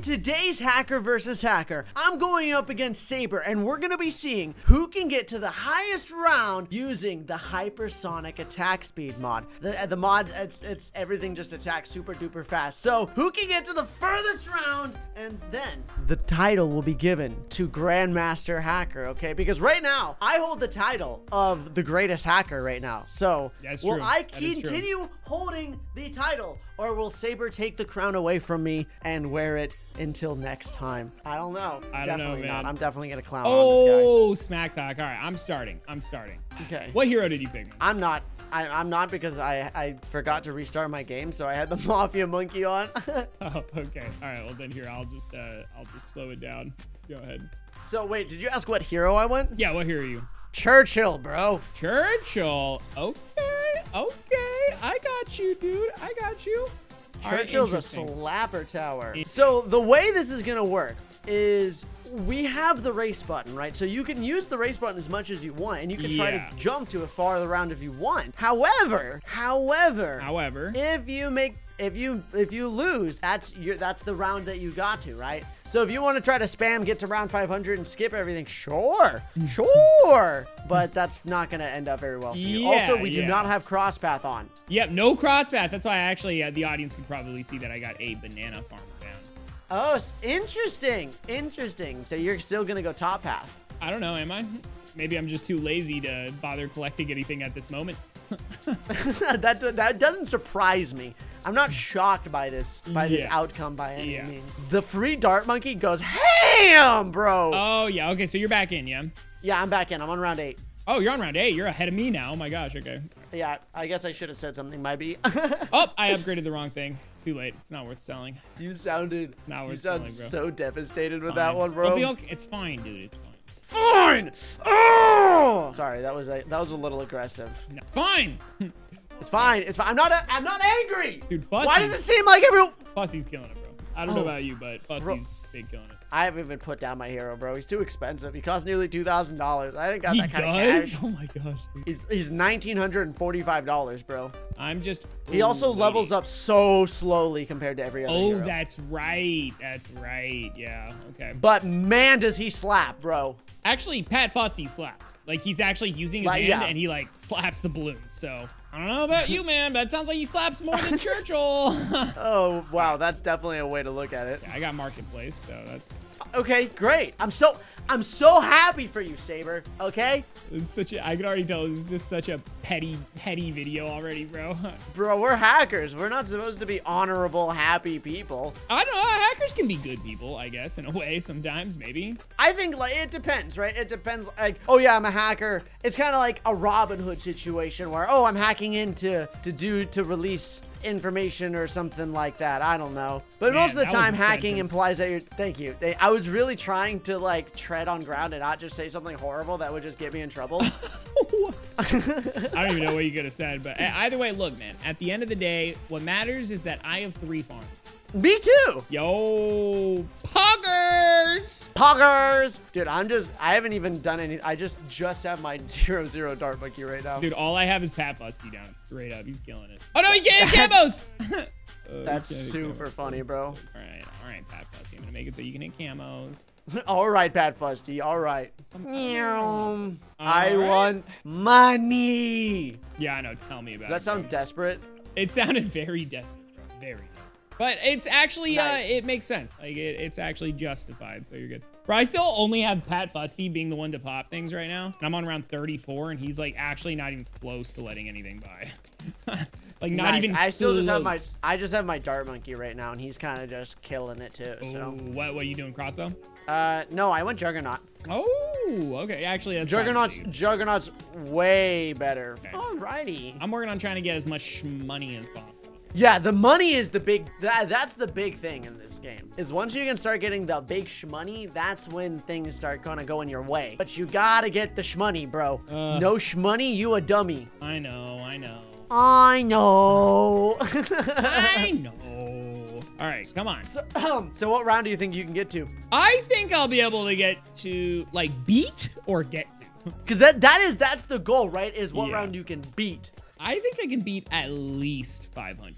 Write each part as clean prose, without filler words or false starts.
In today's Hacker versus Hacker, I'm going up against Saber, and we're going to be seeing who can get to the highest round using the hypersonic attack speed mod. The mod, it's everything just attacks super duper fast. So who can get to the furthest round, and then the title will be given to Grandmaster Hacker, okay? Because right now, I hold the title of the greatest hacker right now. So will I continue holding the title, or will Saber take the crown away from me and wear it until next time? I don't know. I don't know, man. I'm definitely gonna clown on this guy. Smack talk. All right, I'm starting. Okay. What hero did you pick? I'm not because I forgot to restart my game, so I had the Mafia Monkey on. Oh, okay. All right. Well, then here I'll just slow it down. Go ahead. So wait, did you ask what hero I went? Yeah. What hero are you? Churchill, bro. Churchill. Okay. I got you, dude. I got you. Churchill's a slapper tower. So the way this is gonna work is we have the race button, right? So you can use the race button as much as you want, and you can try to jump to a farther round if you want. However, if you lose, that's the round that you got to, right? So if you want to try to spam, get to round 500 and skip everything, sure. But that's not going to end up very well for you. Also, we do not have crosspath on. Yep, no crosspath. That's why I actually, the audience can probably see that I got a banana farmer down. Oh, interesting. Interesting. So you're still going to go top path. I don't know, am I? Maybe I'm just too lazy to bother collecting anything at this moment. that doesn't surprise me. I'm not shocked by this outcome by any means. The free dart monkey goes ham, bro. Oh, yeah. Okay, so you're back in, yeah? Yeah, I'm back in. I'm on round 8. Oh, you're on round 8. You're ahead of me now. Oh, my gosh. Okay. Yeah, I guess I should have said something, maybe. Oh, I upgraded the wrong thing. It's too late. It's not worth selling. You sound so devastated with that one, bro. It'll be okay. It's fine, dude. It's fine. Fine! Oh! Sorry, that was a little aggressive. No. Fine! It's fine. It's fine. I'm not angry. Dude, Fusty. Why does it seem like everyone? Fussy's killing it, bro. I don't know about you, but Fussy's been killing it. I haven't even put down my hero, bro. He's too expensive. He costs nearly $2,000. I ain't got that kind of cash. Oh my gosh. He's $1,945, bro. I'm just. He also levels up so slowly compared to every other hero. Oh, that's right. That's right. Yeah. Okay. But man, does he slap, bro. Actually, Pat Fusty slaps. Like, he's actually using his hand and he like slaps the balloon. So I don't know about you, man, but it sounds like he slaps more than Churchill. Oh, wow. That's definitely a way to look at it. Yeah, I got marketplace, so that's okay. Great. I'm so happy for you, Saber. Okay. This is such a, I can already tell this is just such a petty video already, bro. Bro, we're hackers. We're not supposed to be honorable, happy people. I don't know. Hackers can be good people, I guess, in a way sometimes, maybe. I think like it depends, right? It depends. Like, oh yeah, I'm a hacker. It's kind of like a Robin Hood situation where, oh, I'm hacking in to release information or something like that. I don't know, but man, most of the time hacking implies that you're I was really trying to like tread on ground and not just say something horrible that would just get me in trouble. I don't even know what you could have said, but either way, look, man, at the end of the day, what matters is that I have 3 farms. Me too. Yo, Poggers! Dude, I haven't even done any. I just have my 0-0 dart monkey right now. Dude, all I have is Pat Fusty down straight up. He's killing it. Oh no, he can't hit camos! That's super funny, bro. All right, Pat Fusty. I'm gonna make it so you can hit camos. All right, Pat Fusty. All right. I want money. Yeah, I know. Tell me about it. Does that sound desperate? It sounded very desperate, bro. Very desperate. But it's actually, it makes sense. Like, it's actually justified, so you're good. Bro, I still only have Pat Fusty being the one to pop things right now. And I'm on round 34, and he's, like, actually not even close to letting anything by. Like, not even close. I still just have my, dart monkey right now, and he's kind of just killing it, too, so. What are you doing, crossbow? No, I went Juggernaut. Oh, okay. Actually, that's Juggernaut's way better. Okay. Alrighty. I'm working on trying to get as much money as possible. Yeah, the money is the big, that's the big thing in this game, is once you can start getting the big shmoney, that's when things start gonna go in your way. But you gotta get the shmoney, bro. No shmoney, you a dummy. I know. I know. All right, come on. So, so what round do you think you can get to? I think I'll be able to get to, like, beat or get to. Because that's the goal, right? Is what round you can beat. I think I can beat at least 500.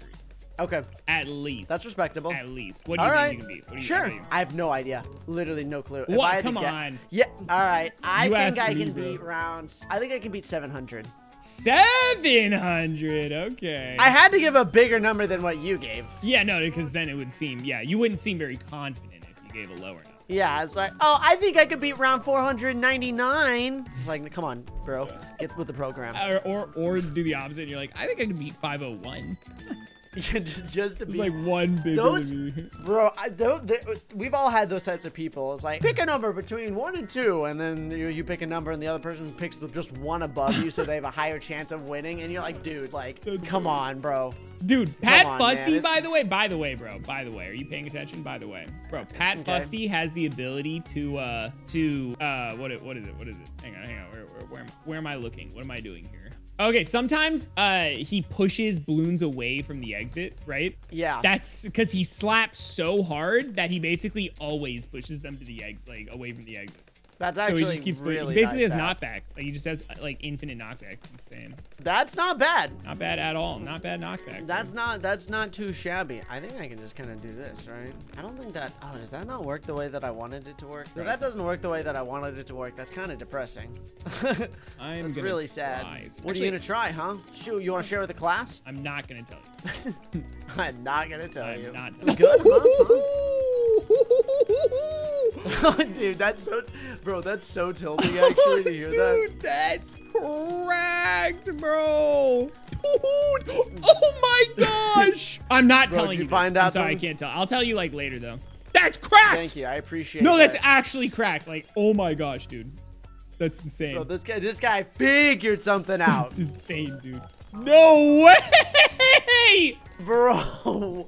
Okay. At least. That's respectable. At least. What do you think you can be? What do you, sure. I have no idea. Literally no clue. What? Come on. Yeah. All right. I think I can beat rounds. I think I can beat 700. 700. Okay. I had to give a bigger number than what you gave. Yeah, no, because then it would seem, yeah, you wouldn't seem very confident if you gave a lower number. Yeah, it's like, oh, I think I could beat round 499. It's like, come on, bro, get with the program. Or do the opposite. And you're like, I think I can beat 501. Just to be like one big bro. We've all had those types of people. It's like pick a number between 1 and 2, and then you pick a number, and the other person picks just one above you, so they have a higher chance of winning. And you're like, dude, like, come on, bro. Dude, Pat Fusty, by the way, bro, are you paying attention? By the way, bro, Pat Fusty has the ability to what is it? Hang on, where am I looking? What am I doing here? Okay, sometimes he pushes balloons away from the exit, right? Yeah. That's because he slaps so hard that he basically always pushes them to the exit, like away from the exit. That's actually so he just keeps really basically nice has knockback. Like he just has like infinite knockbacks. It's insane. That's not bad. Not bad at all. Not bad knockback. That's not too shabby. I think I can just kind of do this, right? I don't think that. Oh, does that not work the way that I wanted it to work? So that doesn't work the way that I wanted it to work. That's kind of depressing. That's really sad. What are you gonna try, huh? Shoot, you want to share with the class? I'm not gonna tell you. I'm not gonna tell you. I'm not telling you. Good, huh? Dude, that's so, bro, that's so tilting actually to hear that. Dude, that's cracked, bro. Dude, oh my gosh. I'm not telling you. Find out. I'm sorry, I can't tell. I'll tell you like later though. That's cracked. Thank you, I appreciate. No, that's actually cracked. Like, oh my gosh, dude, that's insane. Bro, this guy figured something out. It's insane, dude. No way. Bro,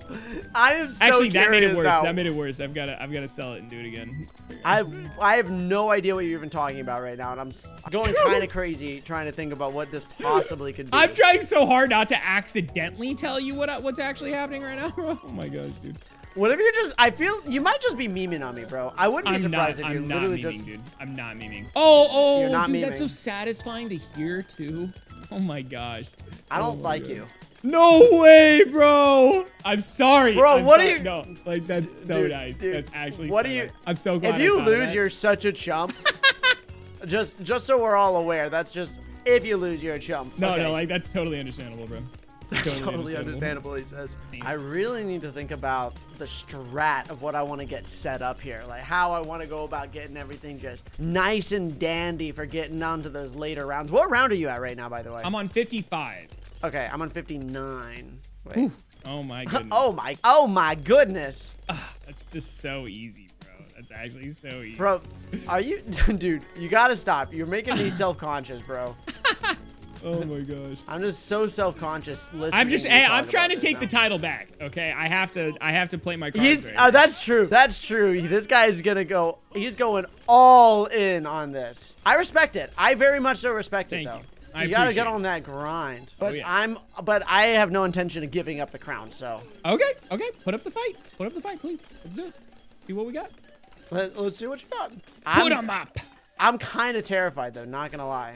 I am so actually that made it worse. Now. That made it worse. I've gotta sell it and do it again. I have no idea what you're even talking about right now, and I'm going kind of crazy trying to think about what this possibly could be. I'm trying so hard not to accidentally tell you what's actually happening right now. Oh my gosh, dude. Whatever you're just, I feel you might just be memeing on me, bro. I wouldn't be surprised if you're literally just. I'm not memeing, dude. I'm not memeing. Oh, not dude, memeing. That's so satisfying to hear too. Oh my gosh. I don't like you. No way, bro. I'm sorry. Bro, I'm sorry. Are you? No, like that's so dude, nice. Dude, that's actually. What so do nice. You? I'm so glad. If you lose, you're such a chump. just so we're all aware, that's just if you lose, you're a chump. No, okay. No, like that's totally understandable, bro. That's totally understandable, he says. I really need to think about the strat of what I want to get set up here. Like how I want to go about getting everything just nice and dandy for getting onto those later rounds. What round are you at right now, by the way? I'm on 55. Okay, I'm on 59. Wait. Ooh. Oh my goodness. oh my goodness. That's just so easy, bro. That's actually so easy. Bro, are you dude, you gotta stop. You're making me self-conscious, bro. Oh my gosh. I'm just so self-conscious. I'm trying to take the title back. Okay, I have to play my cards right. That's true. That's true. This guy is gonna go. He's going all in on this. I respect it. I very much so respect it though. You gotta get on that grind. But I have no intention of giving up the crown. So okay, put up the fight. Put up the fight, please. Let's do it. See what we got. Let's see what you got. Put 'em up. I'm kind of terrified, though. Not going to lie.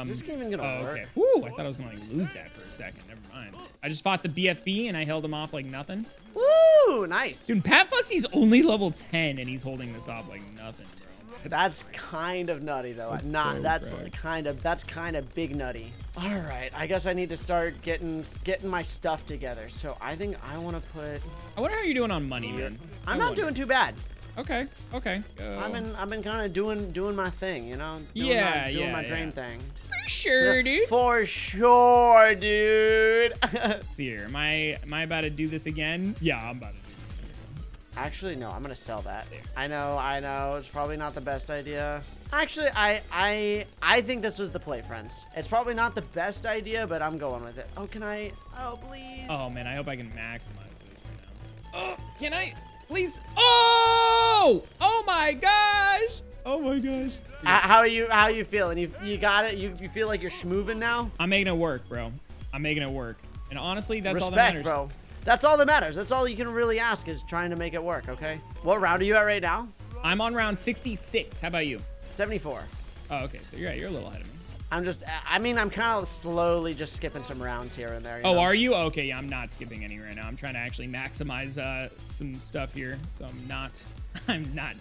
Is this game even going to work? Okay. Woo, I thought I was going to like, lose that for a second. Never mind. I just fought the BFB, and I held him off like nothing. Woo, nice. Dude, Pat Fussy's only level 10, and he's holding this off like nothing, bro. That's kind of nutty, though. That's kind of big nutty. All right. I guess I need to start getting my stuff together. So I think I want to put... I wonder how you're doing on money, man. I'm not doing too bad. Okay. Go. I've been kind of doing my thing, you know. Doing my dream thing. For sure, dude. For sure, dude. Let's see here. Am I about to do this again? Yeah, I'm about to. Actually, no. I'm gonna sell that. There. I know. It's probably not the best idea. Actually, I think this was the play, friends. It's probably not the best idea, but I'm going with it. Oh, can I? Oh, please. Oh man, I hope I can maximize this right now. Oh, can I? Please. Oh! Oh my gosh! Oh my gosh! How are you feeling? You got it? You feel like you're schmoovin' now? I'm making it work, bro. I'm making it work. And honestly, that's all that matters. Bro. That's all that matters. That's all you can really ask is trying to make it work, okay? What round are you at right now? I'm on round 66. How about you? 74. Oh, okay. So you're a little ahead of me. I'm just, I mean, I'm kind of slowly just skipping some rounds here and there. You know? Are you? Okay, yeah, I'm not skipping any right now. I'm trying to actually maximize some stuff here, so I'm not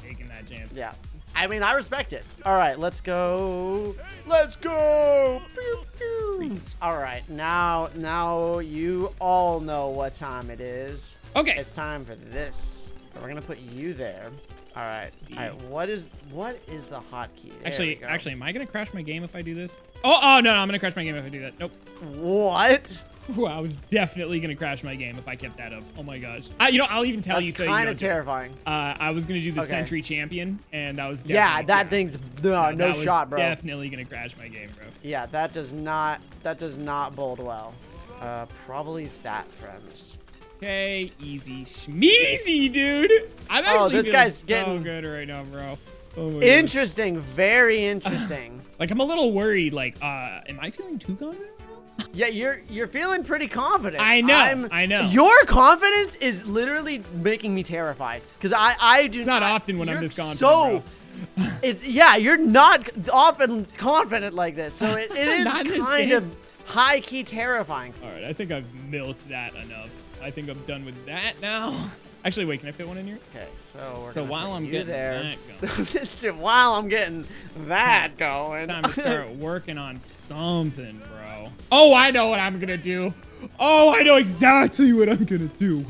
taking that chance. Yeah, I mean, I respect it. All right, let's go. Let's go. Pew, pew. All right, now you all know what time it is. Okay. It's time for this. We're gonna put you there. All right. All right. What is the hotkey? Actually, am I gonna crash my game if I do this? Oh no, I'm gonna crash my game if I do that. Nope. What? Ooh, I was definitely gonna crash my game if I kept that up. Oh my gosh. You know, I'll even tell you. That's kind of terrifying. I was gonna do the Sentry Champion, and I was definitely no shot, bro. Definitely gonna crash my game, bro. Yeah, that does not bode well. Probably that, friends. Okay, easy schmeezy, dude. I'm actually this guy's so getting good right now, bro. Oh my interesting, God. Very interesting. Like, I'm a little worried. Like, am I feeling too confident? Yeah, you're feeling pretty confident. I know. I know. Your confidence is literally making me terrified because I do. It's not often when I'm this confident. So, bro. Yeah, you're not often confident like this. So it is kind of high key terrifying. All right, I think I've milked that enough. I think I'm done with that now. Actually, wait, can I fit one in here? Okay, so we're while I'm getting that going, it's time to start working on something, bro. Oh, I know what I'm gonna do. Oh, I know exactly what I'm gonna do.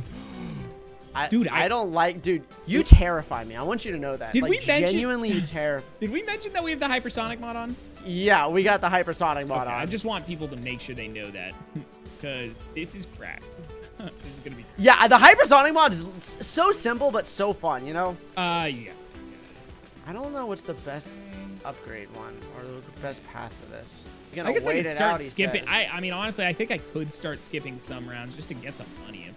Dude, you terrify me. I want you to know that. Did we mention genuinely terrify? Did we mention that we have the hypersonic mod on? Yeah, we got the hypersonic mod on. I just want people to make sure they know that, because this is cracked. This is gonna be crazy. Yeah, the hypersonic mod is so simple but so fun, you know? Yeah. I don't know what's the best upgrade one or the best path for this. I guess I could start skipping. I mean, honestly, I think I could start skipping some rounds just to get some money in.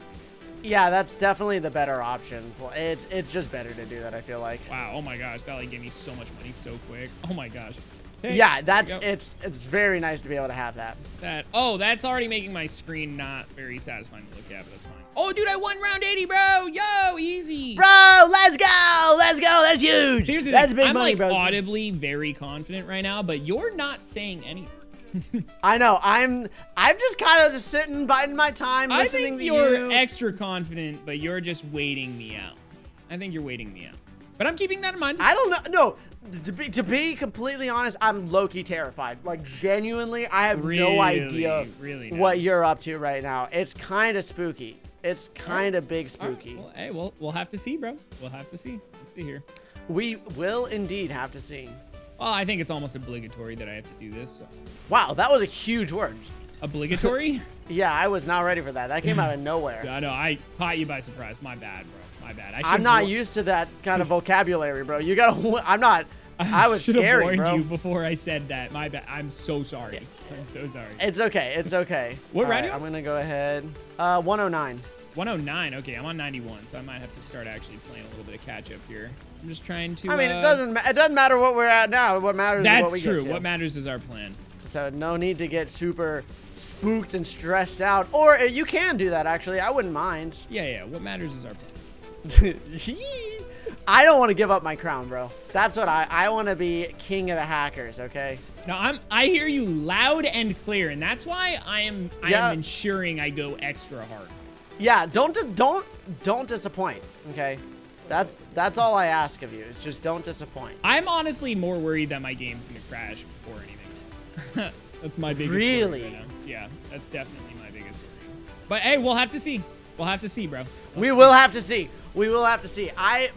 Yeah, that's definitely the better option. Well, it's just better to do that, I feel like. Wow, oh my gosh, that like gave me so much money so quick. Oh my gosh. Hey, yeah, it's very nice to be able to have that. That's already making my screen not very satisfying to look at, but that's fine. Oh, dude, I won round 80, bro. Yo, easy. Bro, let's go. Let's go. That's huge. Seriously, that's big money, bro. I'm like audibly very confident right now, but you're not saying anything. I know. I'm just kind of just sitting, biding my time, listening to you. I think you're extra confident, but you're just waiting me out. I think you're waiting me out. But I'm keeping that in mind. I don't know. No. To be completely honest, I'm low-key terrified. Like, genuinely, I have no idea what you're up to right now. It's kind of spooky. It's kind of big spooky. Right. Well, hey, we'll have to see, bro. We'll have to see. Let's see here. We will indeed have to see. Well, I think it's almost obligatory that I have to do this. So. Wow, that was a huge word. Obligatory? Yeah, I was not ready for that. That came out of nowhere. I know. I caught you by surprise. My bad, bro. My bad. I'm not used to that kind of vocabulary, bro. You gotta. I'm not. I was scary, bro. I should have warned you before I said that. My bad. I'm so sorry. Yeah. I'm so sorry. It's okay. It's okay. What round? Right, I'm gonna go ahead. 109. 109. Okay, I'm on 91, so I might have to start actually playing a little bit of catch up here. I'm just trying to. I mean, it doesn't matter what we're at now. What matters is what we get to. That's true. What matters is our plan. So no need to get super spooked and stressed out. Or you can do that actually. I wouldn't mind. Yeah. What matters is our plan. I don't want to give up my crown, bro. That's what I want to be king of the hackers, okay? No, I hear you loud and clear, and that's why I am ensuring I go extra hard. Yeah, don't disappoint, okay? That's all I ask of you. Is just don't disappoint. I'm honestly more worried that my game's gonna crash before anything else. That's my biggest worry right now. Yeah, that's definitely my biggest worry. But hey, we'll have to see. We'll have to see, bro. We will have to see. We will have to see.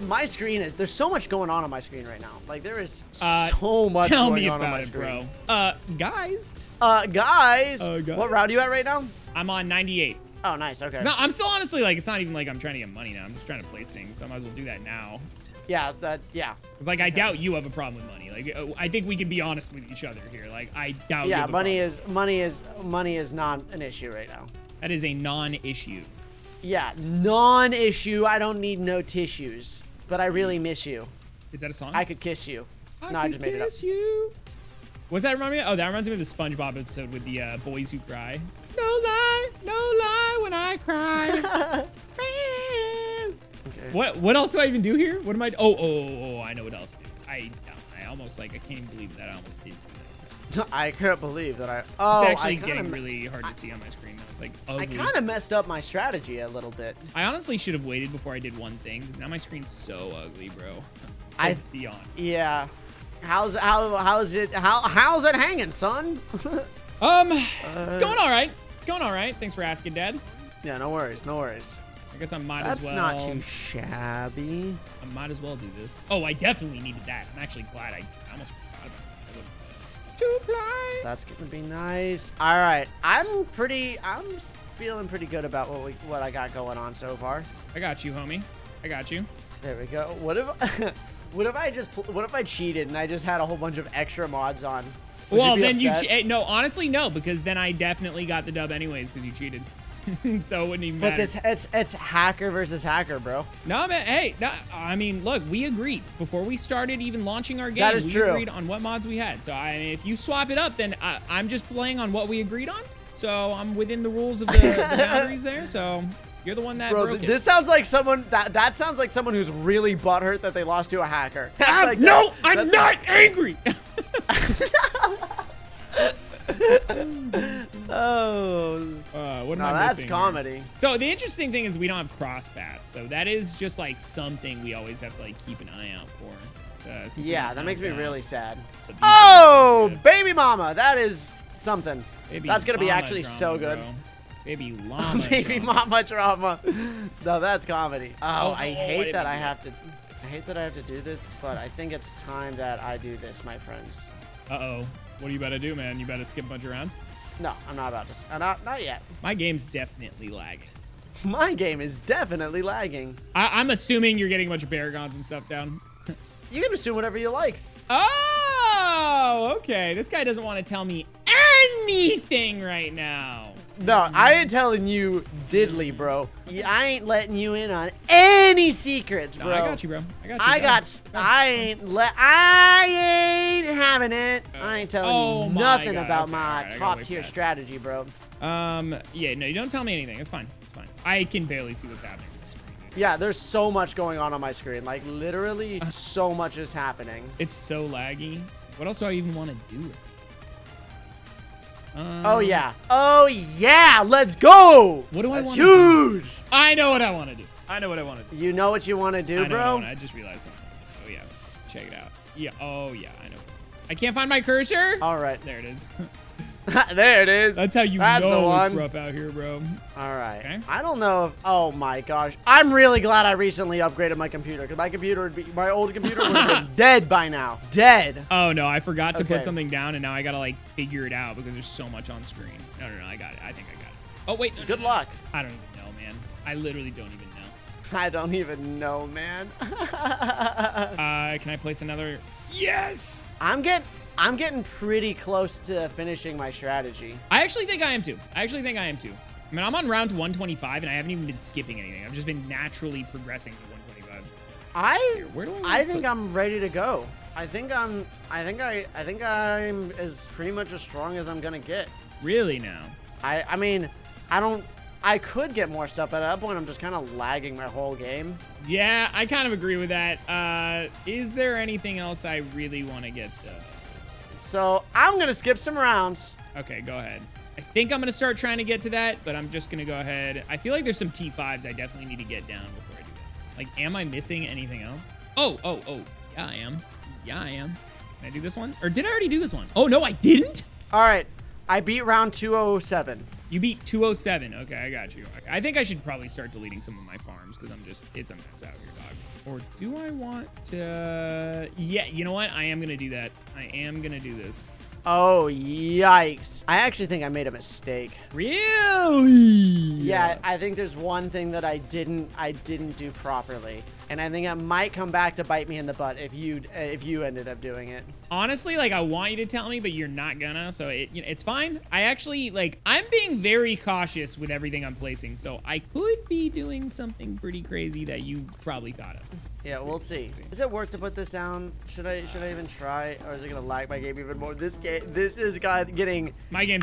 My screen is, there's so much going on my screen right now. Like, there is so much going on my screen. Bro. Guys. What round are you at right now? I'm on 98. Oh, nice. Okay. No, I'm still honestly, like, it's not even like I'm trying to get money now. I'm just trying to place things. So I might as well do that now. Yeah. Because, like, I doubt you have a problem with money. Like, I think we can be honest with each other here. Like, I doubt you have a problem. Money is not an issue right now. That is a non-issue. Yeah, non-issue. I don't need no tissues, but I really miss you. Is that a song? I could kiss you. No, I just made it up. What's that remind me of? Oh, that reminds me of the SpongeBob episode with the boys who cry. No lie when I cry. Okay. What else do I even do here? What am I? Oh, I know what else to do. I almost, like, I can't even believe that I almost did do that. I couldn't believe that I... Oh, it's actually getting really hard to see on my screen. It's like ugly. I kind of messed up my strategy a little bit. I honestly should have waited before I did one thing, because now my screen's so ugly, bro. Beyond. Yeah. How's it hanging, son? It's going all right. It's going all right. Thanks for asking, Dad. Yeah, no worries. No worries. I guess I might as well. That's not too shabby. I might as well do this. Oh, I definitely needed that. I'm actually glad I almost forgot about it. That's gonna be nice. All right, I'm feeling pretty good about what I got going on so far. I got you, homie. I got you. There we go. What if I cheated and I just had a whole bunch of extra mods on? Would no, honestly, no, because then I definitely got the dub anyways because you cheated. So it wouldn't even matter. But it's hacker versus hacker, bro. No, man. Hey, no, I mean, look, we agreed before we started even launching our game. That is true. We agreed on what mods we had. So I mean, if you swap it up, then I'm just playing on what we agreed on. So I'm within the rules of the boundaries there. So you're the one that broke it. This sounds like someone that sounds like someone who's really butthurt that they lost to a hacker. Like, no, I'm not angry. That's comedy here? So the interesting thing is we don't have cross paths, so that is just like something we always have to like keep an eye out for. Yeah, that makes me really sad. Oh, baby mama, that is something. Baby that's gonna be actually drama, so good, bro. Baby llama baby drama. Mama drama. No, that's comedy. I hate that I have to do this, but I think it's time that I do this, my friends. Uh-oh. What are you about to do, man? You about to skip a bunch of rounds? No, I'm not about to. Not yet. My game's definitely lagging. My game is definitely lagging. I'm assuming you're getting a bunch of paragons and stuff down. You can assume whatever you like. Oh, okay. This guy doesn't want to tell me anything right now. No, I ain't telling you diddly, bro. I ain't letting you in on any secrets, bro. No, I got you, bro. I got you. I ain't having it. I ain't telling you nothing about my top-tier strategy, bro. Yeah, no, you don't tell me anything. It's fine. It's fine. I can barely see what's happening. Yeah, there's so much going on my screen. Like, literally, so much is happening. It's so laggy. What else do I even want to do? Oh yeah! Oh yeah! Let's go! What do I want? Huge! Do? I know what I want to do. I know what I want to do. You know what you want to do, bro? I just realized something. Oh yeah! Check it out. Yeah. Oh yeah! I know. I can't find my cursor. All right. There it is. There it is. That's how you know it's rough out here, bro. All right. Okay. I don't know if. Oh my gosh! I'm really glad I recently upgraded my computer, because my old computer would have been dead by now. Dead. Oh no! I forgot to put something down, and now I gotta like figure it out because there's so much on screen. No, no, no! I got it. I think I got it. Oh wait! No, Good luck. I don't even know, man. I literally don't even know. I don't even know, man. Can I place another? Yes. I'm getting pretty close to finishing my strategy. I actually think I am too. I mean, I'm on round 125 and I haven't even been skipping anything. I've just been naturally progressing to 125. I think I'm ready to go. I think I'm as pretty much as strong as I'm gonna get. Really now? I mean, I could get more stuff, but at that point I'm just kind of lagging my whole game. Yeah, I kind of agree with that. Is there anything else I really want to get though? So I'm gonna skip some rounds. Okay, go ahead. I think I'm gonna start trying to get to that, but I'm just gonna go ahead. I feel like there's some T5s I definitely need to get down before I do that. Like, am I missing anything else? Oh, yeah, I am. Can I do this one? Or did I already do this one? Oh no, I didn't? All right, I beat round 207. You beat 207, okay, I got you. I think I should probably start deleting some of my farms because it's a mess out here, dog. Or do I want to... Yeah, you know what? I am going to do that. I am going to do this. Oh, yikes. I actually think I made a mistake. Really? Yeah, I think there's one thing that I didn't do properly. And I think it might come back to bite me in the butt if you ended up doing it. Honestly, like, I want you to tell me, but you're not gonna. So it's fine. I actually, like, I'm being very cautious with everything I'm placing. So I could be doing something pretty crazy that you probably thought of. Yeah, we'll see. Is it worth to put this down? Should I even try, or is it gonna lag my game even more? This is getting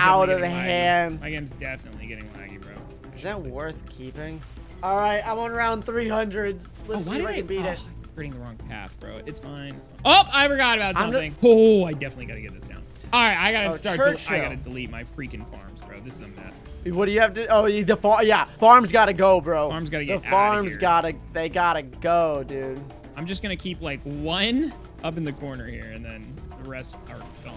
out of hand. My game's definitely getting laggy, bro. Is that worth keeping? All right, I'm on round 300. Let's see if I can beat it. I'm creating the wrong path, bro. It's fine. Oh, I forgot about something. Oh, I definitely gotta get this down. All right, I gotta I gotta delete my freaking farms, bro. This is a mess. What do you have to? Oh, the farm. Yeah, farms gotta go, bro. Farms gotta get. The farms gotta. They gotta go, dude. I'm just gonna keep like one up in the corner here, and then the rest are gone.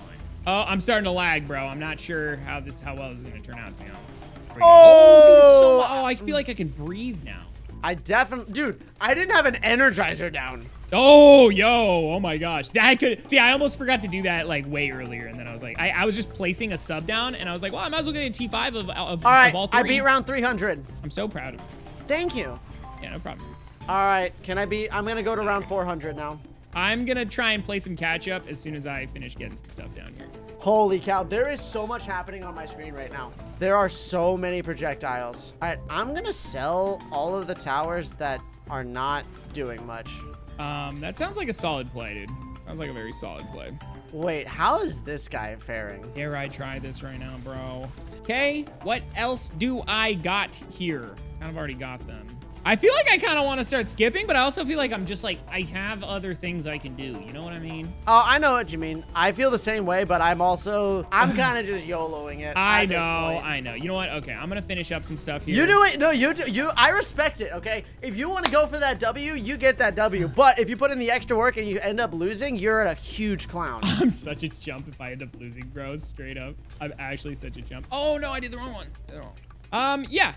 Oh, I'm starting to lag, bro. I'm not sure how well this is gonna turn out, to be honest. Oh, dude, I feel like I can breathe now. I definitely, dude. I didn't have an Energizer down. Oh, yo, oh my gosh. I could see, I almost forgot to do that like way earlier. And then I was like, I was just placing a sub down and I was like, well, I might as well get a T5 of all, right, of all three. I beat round 300. I'm so proud of you. Thank you. Yeah, no problem. All right, can I beat, I'm gonna go to round 400 now. I'm gonna try and play some catch up as soon as I finish getting some stuff down here. Holy cow, there is so much happening on my screen right now. There are so many projectiles. All right, I'm gonna sell all of the towers that are not doing much. That sounds like a solid play, dude. Sounds like a very solid play. Wait, how is this guy faring? Dare I try this right now, bro? Okay, what else do I got here? Kind of already got them. I feel like I kind of want to start skipping, but I also feel like I'm just like, I have other things I can do. You know what I mean? Oh, I know what you mean. I feel the same way, but I'm kind of just YOLOing it. I know. You know what? Okay, I'm going to finish up some stuff here. You do it. No, you do. I respect it, okay? If you want to go for that W, you get that W. But if you put in the extra work and you end up losing, you're a huge clown. I'm such a chump if I end up losing, bro. Straight up. I'm actually such a chump. Oh, no, I did the wrong one.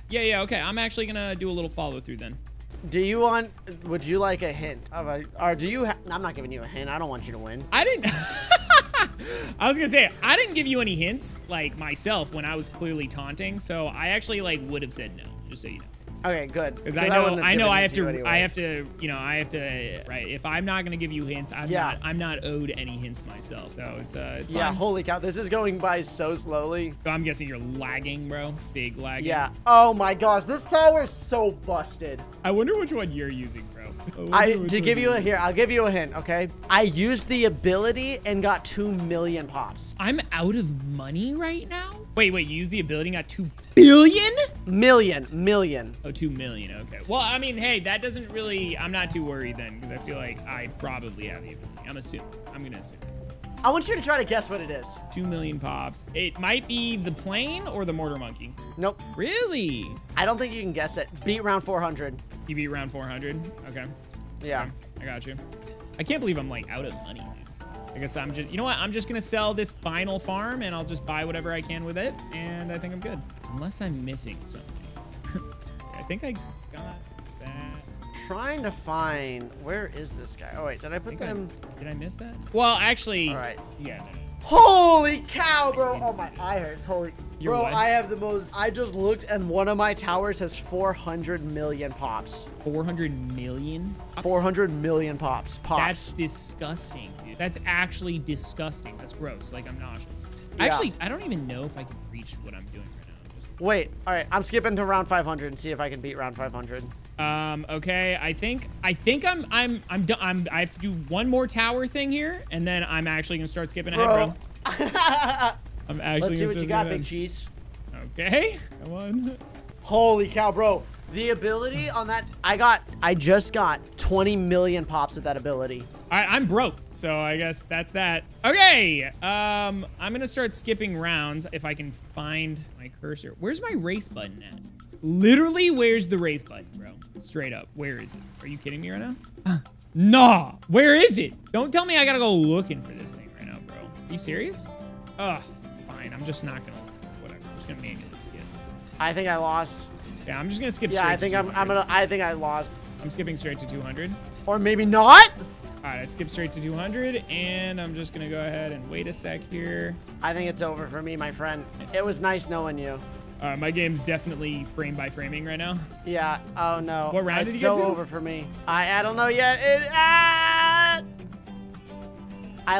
Yeah, okay. I'm actually gonna do a little follow through then. Do you want, would you like a hint? Or do you, I'm not giving you a hint. I don't want you to win. I didn't, I was gonna say, I didn't give you any hints, like myself, when I was clearly taunting. So I actually like would have said no, just so you know. Okay, good. Because I have to, you know, right? If I'm not gonna give you hints, I'm not owed any hints myself. So it's yeah. Fine. Holy cow, this is going by so slowly. So I'm guessing you're lagging, bro. Big lagging. Yeah. Oh my gosh, this tower is so busted. I wonder which one you're using, bro. I'll give you a hint. Okay, I used the ability and got 2 million pops. I'm out of money right now. Wait, you used the ability and got 2 billion? Million. Oh, 2 million. Okay. Well, I mean, hey, that doesn't really, I'm not too worried then, because I feel like I probably have the ability. I'm going to assume. I want you to try to guess what it is. 2 million pops. It might be the plane or the mortar monkey. Nope. Really? I don't think you can guess it. Beat round 400. You beat round 400? Okay. Yeah. Okay. I got you. I can't believe I'm like out of money, dude. I guess I'm just, you know what? I'm just going to sell this final farm and I'll just buy whatever I can with it. And I think I'm good. Unless I'm missing something. I think I got that. Trying to find, where is this guy? Oh wait, did I put them? Did I miss that? Well, actually. All right. Yeah. No. Holy cow, bro. Oh, my eye hurts. Holy. Bro, I have the most, I just looked and one of my towers has 400 million pops. 400 million? Pops? 400 million pops. That's disgusting, dude. That's actually disgusting. That's gross. Like I'm nauseous. Yeah. Actually, I don't even know if I can reach what I'm doing right now. Wait, all right, I'm skipping to round 500 and see if I can beat round 500. Okay, I think I'm done. I have to do one more tower thing here, and then I'm actually gonna start skipping ahead, bro. I'm actually. Let's see what you got, big cheese. Okay, come on. Holy cow, bro! The ability on that, I just got 20 million pops with that ability. All right, I'm broke, so I guess that's that. Okay, I'm gonna start skipping rounds if I can find my cursor. Where's my race button at? Literally, where's the race button, bro? Straight up, where is it? Are you kidding me right now? Nah, where is it? Don't tell me I gotta go looking for this thing right now, bro. Are you serious? Ugh, fine, I'm just not gonna, whatever. I'm just gonna manually skip. I think I lost. Yeah, I'm just gonna skip straight to 200. I think I lost. I'm skipping straight to 200. Or maybe not? All right, I skipped straight to 200, and I'm just gonna go ahead and wait a sec here. I think it's over for me, my friend. It was nice knowing you. All right, my game's definitely frame by framing right now. Yeah, oh no. What round did you get to? It's so over for me. I don't know yet. I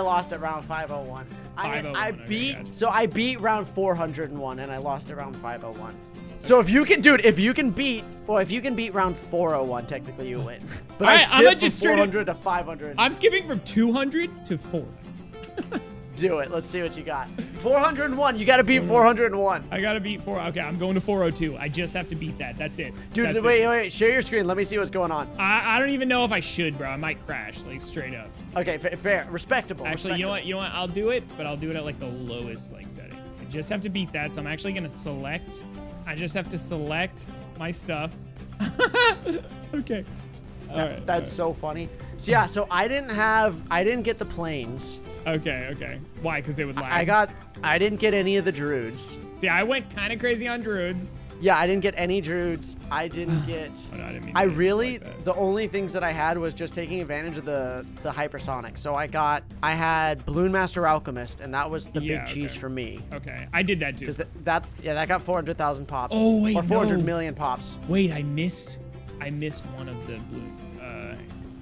lost at round 501. I beat round 401, and I lost at round 501. So if you can beat round 401, technically you win. But all right, I'm skipping from 400 to 500. I'm skipping from 200 to 400. do it. Let's see what you got. 401. You got to beat 401. I got to beat 4. Okay, I'm going to 402. I just have to beat that. That's it. Dude, that's wait. Share your screen. Let me see what's going on. I don't even know if I should, bro. I might crash, like, straight up. Okay, fair. Respectable. Actually, you know what? I'll do it, but I'll do it at, like, the lowest, like, setting. I just have to beat that, so I'm actually going to select. I just have to select my stuff. Okay. All right, that's so funny. So, yeah, so I didn't get the planes. Okay. Why? Because they would lag. I didn't get any of the druids. See, I went kind of crazy on druids. Yeah, I didn't get any druids. I didn't get... oh, no, I didn't mean I really... Like the only things that I had was just taking advantage of the hypersonic. So I had Balloon Master Alchemist, and that was the big cheese for me. Okay, I did that too. Because that got 400,000 pops. Oh, wait, or 400 million pops. Wait, I missed one of the blue.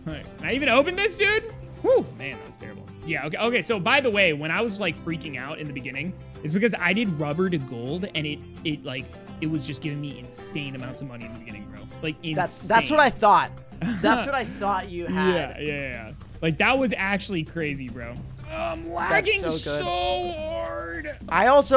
Right. I even opened this, dude? Whew, man, that was terrible. Yeah, okay, so by the way, when I was, like, freaking out in the beginning, it's because I did rubber to gold, and it was just giving me insane amounts of money in the beginning, bro. Like, insane. That's what I thought. That's what I thought you had. Yeah. Like, that was actually crazy, bro. I'm lagging so hard. I got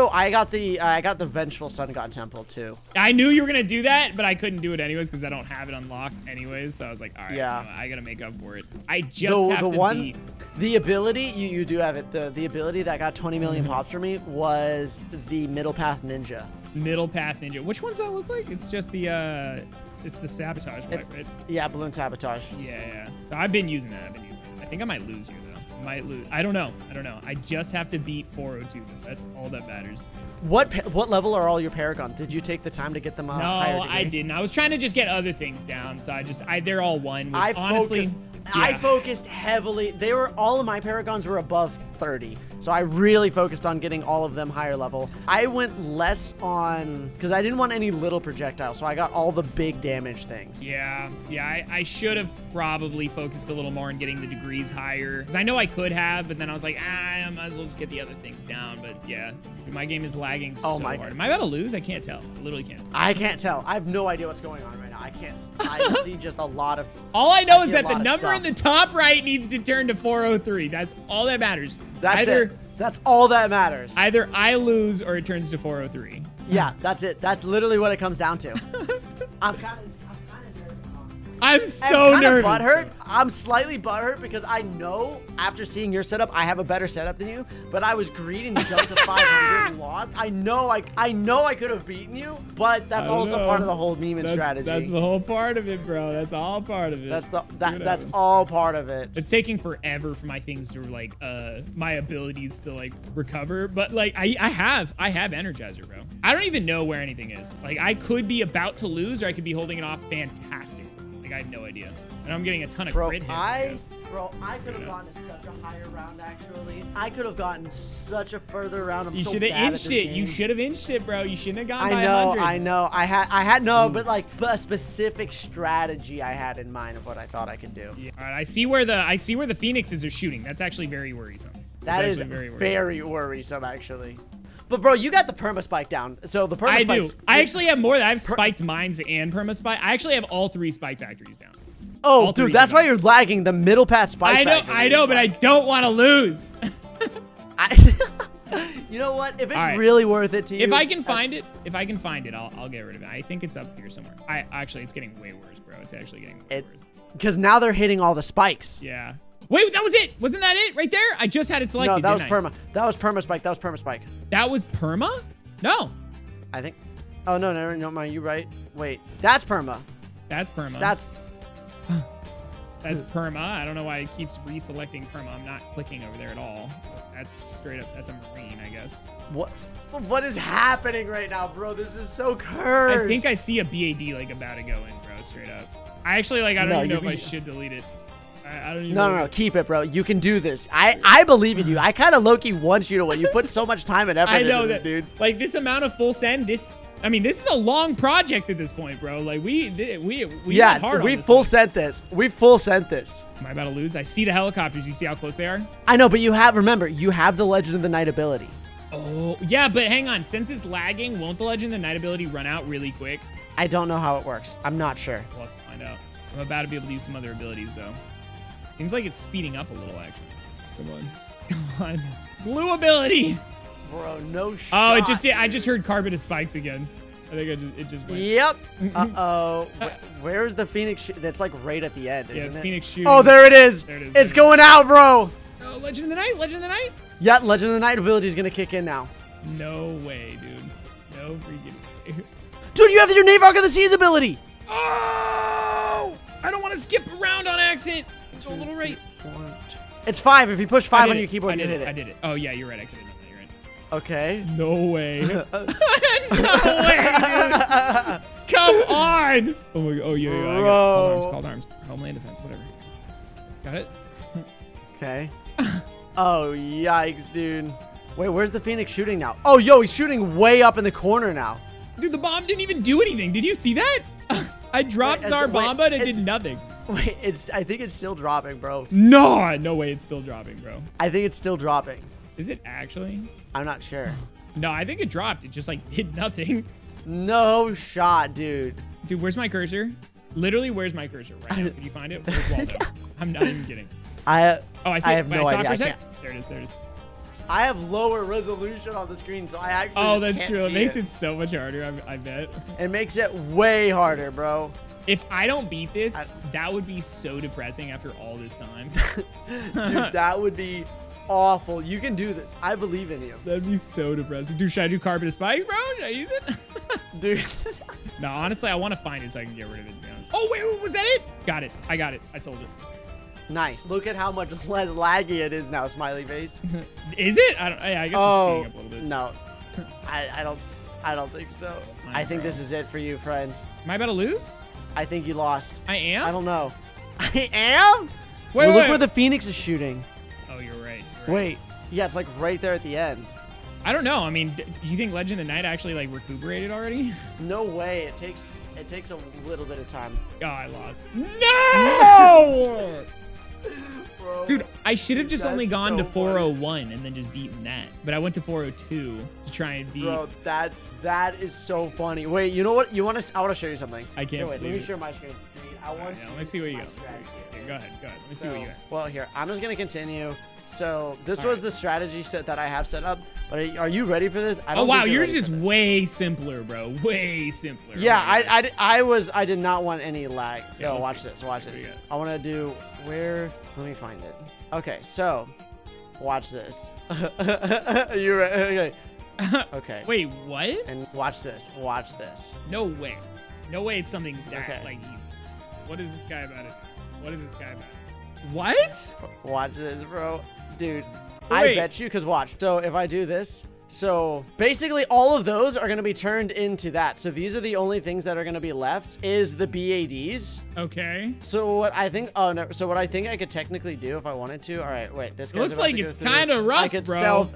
the Vengeful Sun God Temple too. I knew you were gonna do that, but I couldn't do it anyways because I don't have it unlocked anyways. So I was like, all right, I gotta make up for it. I just have to beat. The ability you do have it. The ability that got 20 million pops for me was the Middle Path Ninja. Middle Path Ninja. Which one's that look like? It's just the it's the sabotage part, right? Yeah, balloon sabotage. Yeah. So I've been using that. I think I might lose you. Might lose. I don't know. I just have to beat 402. That's all that matters. What level are all your paragons? Did you take the time to get them up? No, I didn't. I was trying to just get other things down, so they're all one. Which I honestly focused heavily. They were all of my paragons were above 30, so I really focused on getting all of them higher level. I went less on because I didn't want any little projectiles, so I got all the big damage things. Yeah. I should have probably focused a little more on getting the degrees higher because I know I could have, but then I was like, I might as well just get the other things down. But yeah, my game is lagging so hard. Am I about to lose? I can't tell. I literally can't. I can't tell. I have no idea what's going on right now. I can't. I see just a lot of. All I know is that the number in the top right needs to turn to 403. That's all that matters. That's all that matters. Either I lose or it turns to 403. Yeah, that's it. That's literally what it comes down to. I'm kind of nervous. I'm so nervous. Butthurt. I'm slightly butthurt because I know after seeing your setup, I have a better setup than you. But I was greedy and jumped to 500 and lost. I know I could have beaten you, but that's also part of the whole meme and strategy. That's the whole part of it, bro. That's all part of it. That's all part of it. It's taking forever for my things to like my abilities to like recover, but like I have Energizer, bro. I don't even know where anything is. Like I could be about to lose, or I could be holding it off. Fantastic. Like, I have no idea. And I'm getting a ton of crit hits. Bro, I could have gotten to such a higher round, actually. I could have gotten such a further round. I'm so bad at this game. You should have inched it. You should have inched it, bro. You shouldn't have gotten by 100. I know. I had, but like a specific strategy I had in mind of what I thought I could do. Yeah. All right, I see where the Phoenixes are shooting. That's actually very worrisome. That is very worrisome, actually. But, bro, you got the perma-spike down. So, the perma-spike... I do. I actually have more. I have spiked mines and perma-spike. I actually have all three spike factories down. Oh, dude, that's why you're lagging the middle pass spike factory. I know, but I don't want to lose. You know what? If it's really worth it to you... If I can find it, I'll get rid of it. I think it's up here somewhere. Actually, it's getting way worse, bro. It's actually getting way worse. Because now they're hitting all the spikes. Yeah. Wait, that was it. Wasn't that it right there? I just had it selected. No, that was perma. That was perma spike. That was perma? No. I think. Oh, no, never mind. You right. Wait, that's perma. That's perma. I don't know why it keeps reselecting perma. I'm not clicking over there at all. That's straight up. That's a marine, I guess. What is happening right now, bro? This is so cursed. I think I see a BAD like about to go in, bro. Straight up. I actually like. I don't even know if I should delete it. No, keep it, bro. You can do this. I believe in you. I kind of low-key want you to win. You put so much time and effort into this, dude. Like, this amount of full send, this is a long project at this point, bro. Like, we full sent this. Am I about to lose? I see the helicopters. You see how close they are? I know, but remember, you have the Legend of the Night ability. Oh, yeah, but hang on. Since it's lagging, won't the Legend of the Night ability run out really quick? I don't know how it works. I'm not sure. We'll have to find out. I'm about to be able to use some other abilities, though. Seems like it's speeding up a little, actually. Come on. Come on. Blue ability. Bro, no shot. Oh, it just did. I just heard carbonous spikes again. I think it just went. Yep. Uh-oh. Where's the Phoenix shoot? That's like right at the end, isn't it? Yeah, it's Phoenix shoot. Oh, there it is. There it is. It's going out, bro. Oh, Legend of the Night. Legend of the Night. Yeah, Legend of the Night ability is going to kick in now. No way, dude. No freaking way. Dude, you have your Navarch of the Seas ability. Oh! I don't want to skip around on accident. It's a little right. It's 5. If you push 5 on your keyboard, you hit it. I did it. Oh, yeah, you're right. I could have done that. You're right. Okay. No way. No way, dude. Come on. Oh, my God. Oh, yeah, yeah. Called arms. Homeland defense, whatever. Got it? Okay. Oh, yikes, dude. Wait, where's the Phoenix shooting now? Oh, yo, he's shooting way up in the corner now. Dude, the bomb didn't even do anything. Did you see that? I dropped Tsar Bomba and it did nothing. Wait, I think it's still dropping, bro. No, no way it's still dropping, bro. I think it's still dropping. Is it actually? I'm not sure. No, I think it dropped. It just like did nothing. No shot, dude. Dude, where's my cursor? Literally, where's my cursor right now? Can you find it? Where's Waldo? I'm not even kidding. I see it. I have no idea. There it is, there it is. I have lower resolution on the screen, so I actually can't see it. It makes it so much harder, I bet. It makes it way harder, bro. If I don't beat this, that would be so depressing after all this time. Dude, that would be awful. You can do this. I believe in you. That'd be so depressing. Dude, should I do Carbon Spikes, bro? Should I use it? Dude. No, honestly, I want to find it so I can get rid of it. Oh, wait, was that it? Got it. I got it. I sold it. Nice. Look at how much less laggy it is now, smiley face. Is it? I guess it's speeding up a little bit. No, I don't think so. I think this is it for you, friend. Am I about to lose? I think you lost. I am? I don't know. I am? Wait, look where the Phoenix is shooting. Oh, you're right. Wait. Yeah, it's like right there at the end. I don't know. I mean, you think Legend of the Night actually like recuperated already? No way. It takes a little bit of time. Oh, I lost. No! Bro, dude, I should have just only gone to 401 and then just beaten that. But I went to 402 to try and beat. Bro, that is so funny. Wait, you know what? I want to show you something. I can't. Here, wait, let me share my screen. Let's see what you got. Go ahead. Go ahead. Let's see what you got. Well, here, I'm just gonna continue. So this was the strategy set that I have set up. But are you ready for this? I don't. Oh wow, yours is way simpler, bro. Way simpler. Yeah, I did not want any lag. Yeah, no, watch this. Watch this. I want to do where? Let me find it. Okay, so watch this. You ready? Okay. Okay. Wait, what? And watch this. Watch this. No way. No way. It's something that like easy. What is this guy about it? What is this guy about it? What? Watch this, bro. Dude, wait. I bet you, because watch. So if I do this, so basically all of those are going to be turned into that. So these are the only things that are going to be left is the BADs. Okay. So what I think, what I think I could technically do if I wanted to. All right, wait, this looks like it's kind of rough, bro.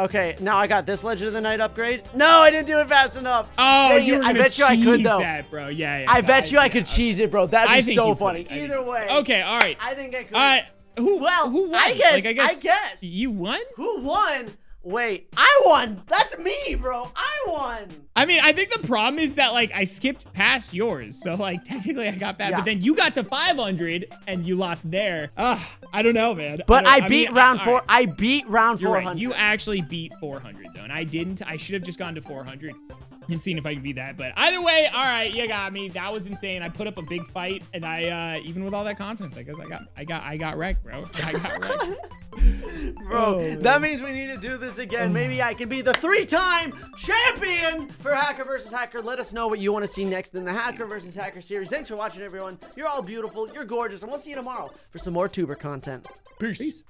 Okay, now I got this Legend of the Night upgrade. No, I didn't do it fast enough. Oh, dang, I bet you I could, though. That, bro. Yeah, yeah. I bet you I could cheese it, bro. That'd be so funny. Either way. Okay, all right. I think I could. All right. Who won? I guess. You won? Who won? Wait, I won. That's me, bro. I won. I mean, I think the problem is that, like, I skipped past yours. So, like, technically I got bad, but then you got to 500 and you lost there. Ugh, I don't know, man. But I beat round four. I beat round 400. Right. You actually beat 400, though, and I didn't. I should have just gone to 400 and seen if I could beat that. But either way, all right, you got me. That was insane. I put up a big fight, and I, even with all that confidence, I guess I got wrecked, bro. I got wrecked. Bro, that means we need to do this again. Maybe I can be the 3-time champion for Hacker vs. Hacker. Let us know what you want to see next in the Hacker vs. Hacker series. Thanks for watching, everyone. You're all beautiful. You're gorgeous. And we'll see you tomorrow for some more tuber content. Peace. Peace.